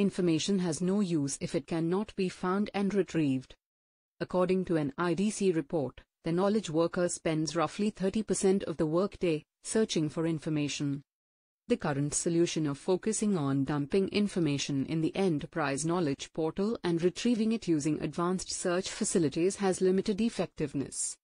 Information has no use if it cannot be found and retrieved. According to an IDC report, the knowledge worker spends roughly 30% of the workday searching for information. The current solution of focusing on dumping information in the enterprise knowledge portal and retrieving it using advanced search facilities has limited effectiveness.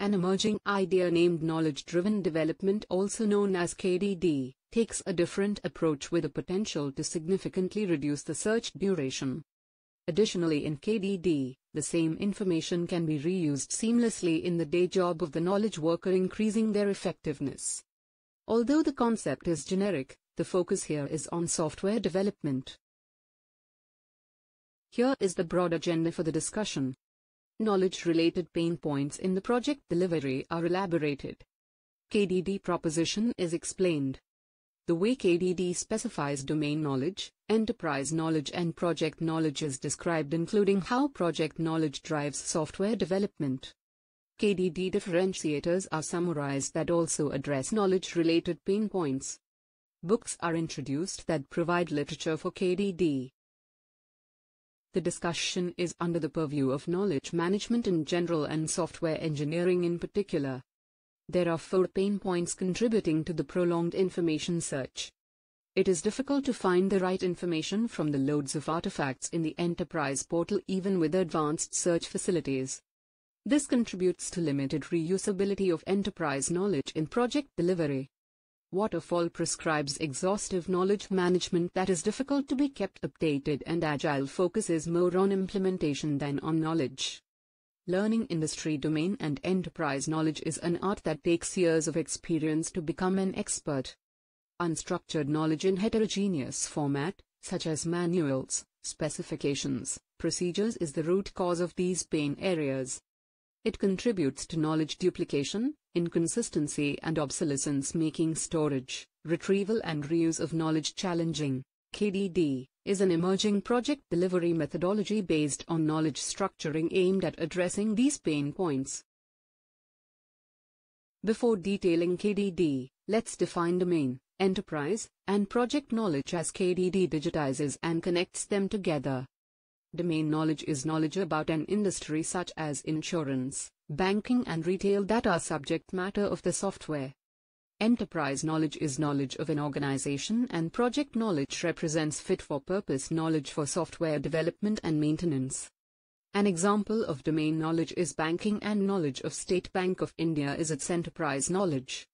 An emerging idea named Knowledge-Driven Development, also known as KDD, takes a different approach with a potential to significantly reduce the search duration. Additionally, in KDD, the same information can be reused seamlessly in the day job of the knowledge worker, increasing their effectiveness. Although the concept is generic, the focus here is on software development. Here is the broad agenda for the discussion. Knowledge-related pain points in the project delivery are elaborated. KDD proposition is explained. The way KDD specifies domain knowledge, enterprise knowledge and project knowledge is described, including how project knowledge drives software development. KDD differentiators are summarized that also address knowledge-related pain points. Books are introduced that provide literature for KDD. The discussion is under the purview of knowledge management in general and software engineering in particular. There are 4 pain points contributing to the prolonged information search. It is difficult to find the right information from the loads of artifacts in the enterprise portal, even with advanced search facilities. This contributes to limited reusability of enterprise knowledge in project delivery. Waterfall prescribes exhaustive knowledge management that is difficult to be kept updated, and agile focuses more on implementation than on knowledge. Learning industry domain and enterprise knowledge is an art that takes years of experience to become an expert. Unstructured knowledge in heterogeneous format, such as manuals, specifications, procedures, is the root cause of these pain areas. It contributes to knowledge duplication, inconsistency and obsolescence, making storage, retrieval and reuse of knowledge challenging. KDD is an emerging project delivery methodology based on knowledge structuring aimed at addressing these pain points. Before detailing KDD, let's define domain, enterprise, and project knowledge as KDD digitizes and connects them together. Domain knowledge is knowledge about an industry such as insurance, banking and retail that are subject matter of the software. Enterprise knowledge is knowledge of an organization, and project knowledge represents fit-for-purpose knowledge for software development and maintenance. An example of domain knowledge is banking, and knowledge of State Bank of India is its enterprise knowledge.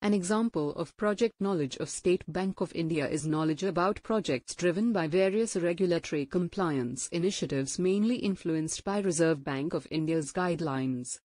An example of project knowledge of State Bank of India is knowledge about projects driven by various regulatory compliance initiatives, mainly influenced by Reserve Bank of India's guidelines.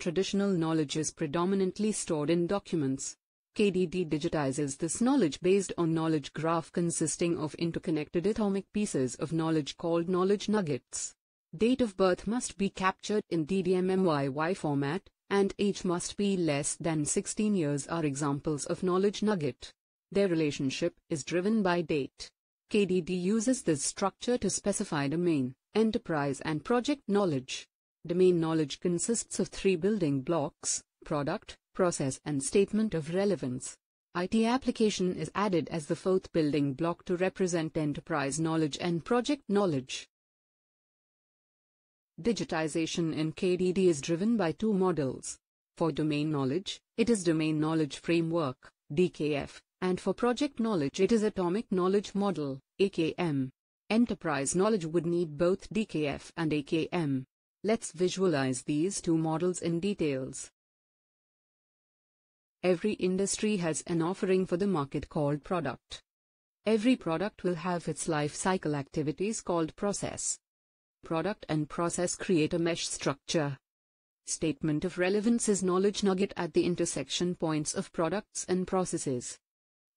Traditional knowledge is predominantly stored in documents. KDD digitizes this knowledge based on knowledge graph consisting of interconnected atomic pieces of knowledge called knowledge nuggets. Date of birth must be captured in DDMMYY format, and age must be less than 16 years are examples of knowledge nugget. Their relationship is driven by date. KDD uses this structure to specify domain, enterprise and project knowledge. Domain knowledge consists of 3 building blocks: product, process and statement of relevance. IT application is added as the 4th building block to represent enterprise knowledge and project knowledge. Digitization in KDD is driven by 2 models. For domain knowledge, it is Domain Knowledge Framework, DKF, and for project knowledge it is Atomic Knowledge Model, AKM. Enterprise knowledge would need both DKF and AKM. Let's visualize these 2 models in details. Every industry has an offering for the market called product. Every product will have its life cycle activities called process. Product and process create a mesh structure. Statement of relevance is knowledge nugget at the intersection points of products and processes.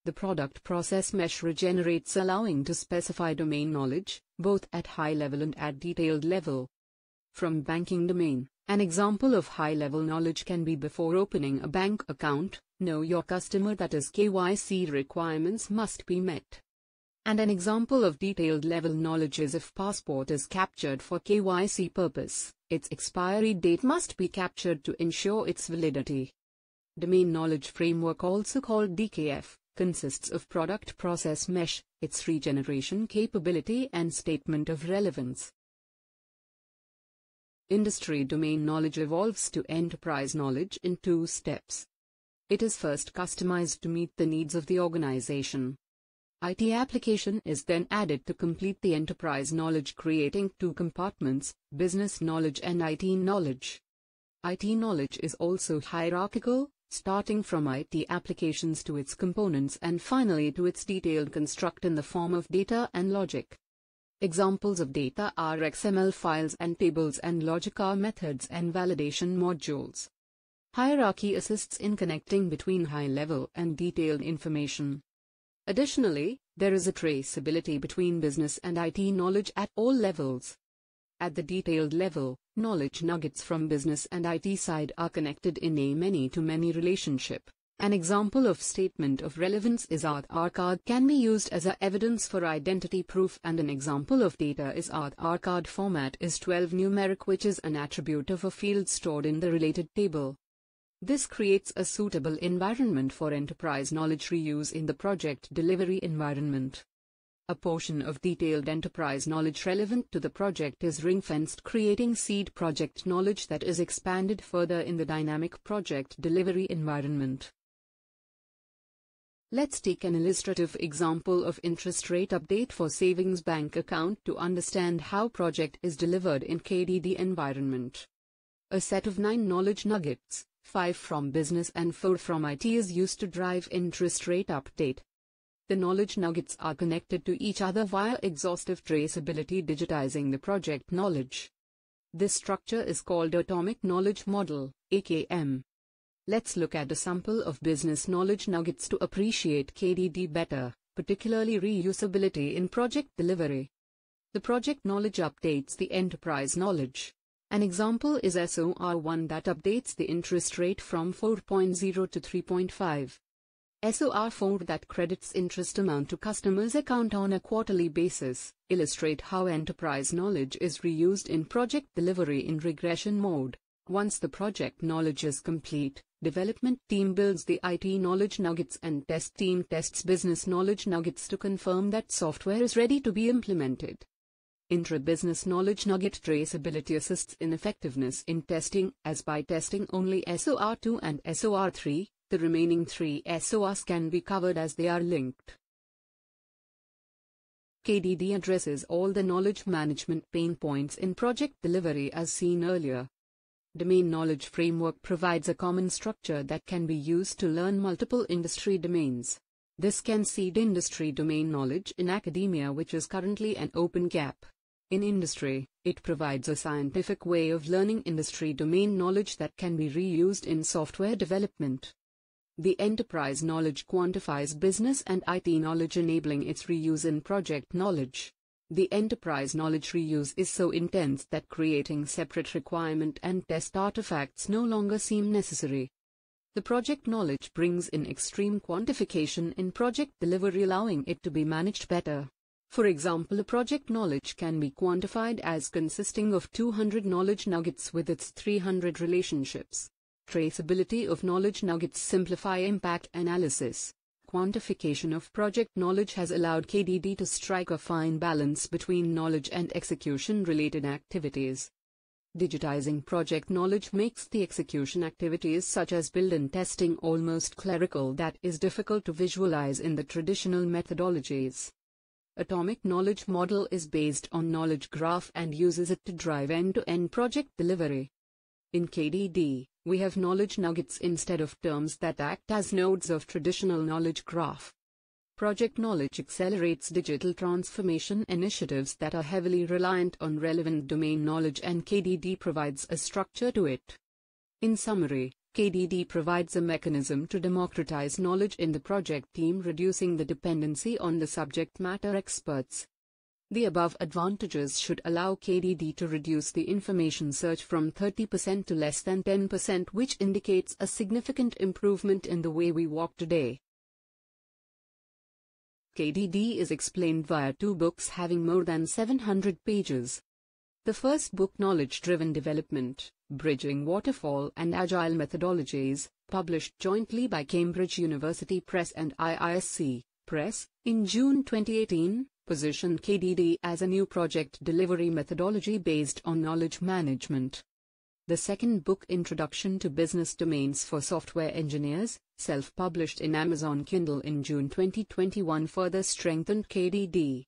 The product process mesh regenerates, allowing to specify domain knowledge, both at high level and at detailed level. From banking domain, an example of high level knowledge can be before opening a bank account, know your customer, that is KYC requirements must be met. And an example of detailed level knowledge is if passport is captured for KYC purpose, its expiry date must be captured to ensure its validity. Domain Knowledge Framework, also called DKF, consists of product process mesh, its regeneration capability and statement of relevance. Industry domain knowledge evolves to enterprise knowledge in two steps. It is first customized to meet the needs of the organization. IT application is then added to complete the enterprise knowledge, creating two compartments, business knowledge and IT knowledge. IT knowledge is also hierarchical, starting from IT applications to its components and finally to its detailed construct in the form of data and logic. Examples of data are XML files and tables, and logic are methods and validation modules. Hierarchy assists in connecting between high-level and detailed information. Additionally, there is a traceability between business and IT knowledge at all levels. At the detailed level, knowledge nuggets from business and IT side are connected in a many-to-many relationship. An example of statement of relevance is Aadhaar card can be used as a evidence for identity proof, and an example of data is Aadhaar card format is 12 numeric, which is an attribute of a field stored in the related table. This creates a suitable environment for enterprise knowledge reuse in the project delivery environment. A portion of detailed enterprise knowledge relevant to the project is ring-fenced, creating seed project knowledge that is expanded further in the dynamic project delivery environment. Let's take an illustrative example of interest rate update for savings bank account to understand how project is delivered in KDD environment. A set of 9 knowledge nuggets, 5 from business and 4 from IT, is used to drive interest rate update. The knowledge nuggets are connected to each other via exhaustive traceability, digitizing the project knowledge. This structure is called Atomic Knowledge Model, AKM. Let's look at a sample of business knowledge nuggets to appreciate KDD better, particularly reusability in project delivery. The project knowledge updates the enterprise knowledge. An example is SOR1 that updates the interest rate from 4.0 to 3.5. SOR4 that credits interest amount to customers' account on a quarterly basis, illustrate how enterprise knowledge is reused in project delivery in regression mode. Once the project knowledge is complete, development team builds the IT knowledge nuggets and test team tests business knowledge nuggets to confirm that software is ready to be implemented. Intra-business knowledge nugget traceability assists in effectiveness in testing, as by testing only SOR2 and SOR3, the remaining 3 SORs can be covered as they are linked. KDD addresses all the knowledge management pain points in project delivery as seen earlier. Domain knowledge framework provides a common structure that can be used to learn multiple industry domains. This can seed industry domain knowledge in academia, which is currently an open gap. In industry, it provides a scientific way of learning industry domain knowledge that can be reused in software development. The enterprise knowledge quantifies business and IT knowledge, enabling its reuse in project knowledge. The enterprise knowledge reuse is so intense that creating separate requirement and test artifacts no longer seem necessary. The project knowledge brings in extreme quantification in project delivery, allowing it to be managed better. For example, a project knowledge can be quantified as consisting of 200 knowledge nuggets with its 300 relationships. Traceability of knowledge nuggets simplify impact analysis. Quantification of project knowledge has allowed KDD to strike a fine balance between knowledge and execution-related activities. Digitizing project knowledge makes the execution activities such as build and testing almost clerical, that is difficult to visualize in the traditional methodologies. Atomic Knowledge Model is based on knowledge graph and uses it to drive end-to-end project delivery. In KDD, we have knowledge nuggets instead of terms that act as nodes of traditional knowledge graph. Project knowledge accelerates digital transformation initiatives that are heavily reliant on relevant domain knowledge, and KDD provides a structure to it. In summary, KDD provides a mechanism to democratize knowledge in the project team, reducing the dependency on the subject matter experts. The above advantages should allow KDD to reduce the information search from 30% to less than 10%, which indicates a significant improvement in the way we work today. KDD is explained via 2 books having more than 700 pages. The first book, Knowledge-Driven Development, Bridging Waterfall and Agile Methodologies, published jointly by Cambridge University Press and IISc Press, in June 2018, positioned KDD as a new project delivery methodology based on knowledge management. The second book, Introduction to Business Domains for Software Engineers, self-published in Amazon Kindle in June 2021, further strengthened KDD.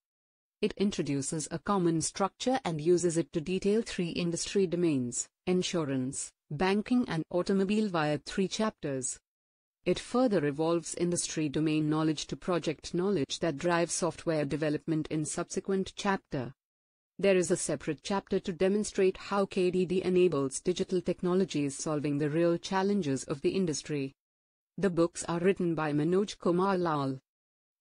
It introduces a common structure and uses it to detail three industry domains, insurance, banking and automobile, via three chapters. It further evolves industry domain knowledge to project knowledge that drives software development in subsequent chapter. There is a separate chapter to demonstrate how KDD enables digital technologies solving the real challenges of the industry. The books are written by Manoj Kumar Lal.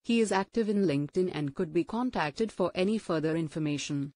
He is active in LinkedIn and could be contacted for any further information.